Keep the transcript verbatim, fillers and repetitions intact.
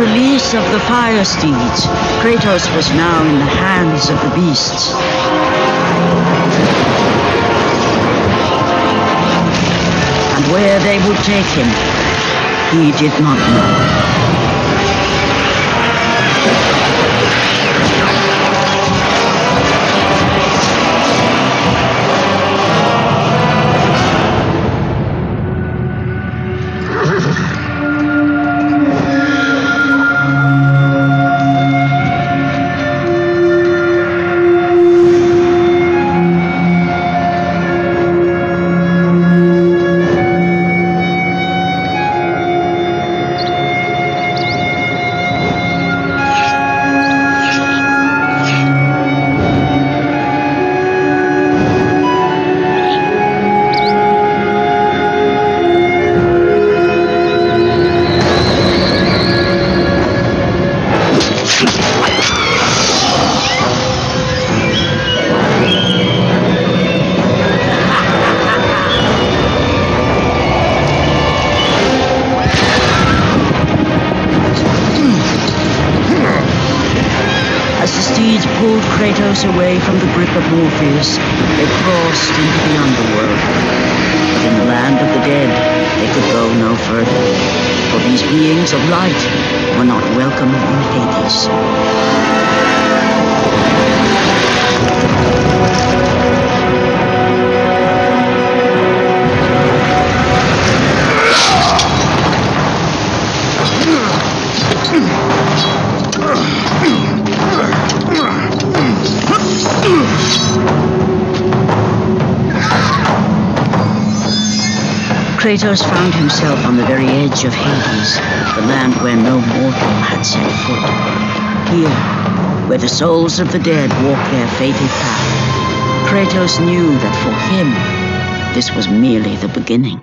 release of the fire steeds, Kratos was now in the hands of the beasts. And where they would take him, he did not know. Pulled Kratos away from the grip of Morpheus, they crossed into the underworld. But in the land of the dead, they could go no further, for these beings of light were not welcome in Hades. Kratos found himself on the very edge of Hades, the land where no mortal had set foot. Here, where the souls of the dead walk their fated path, Kratos knew that for him, this was merely the beginning.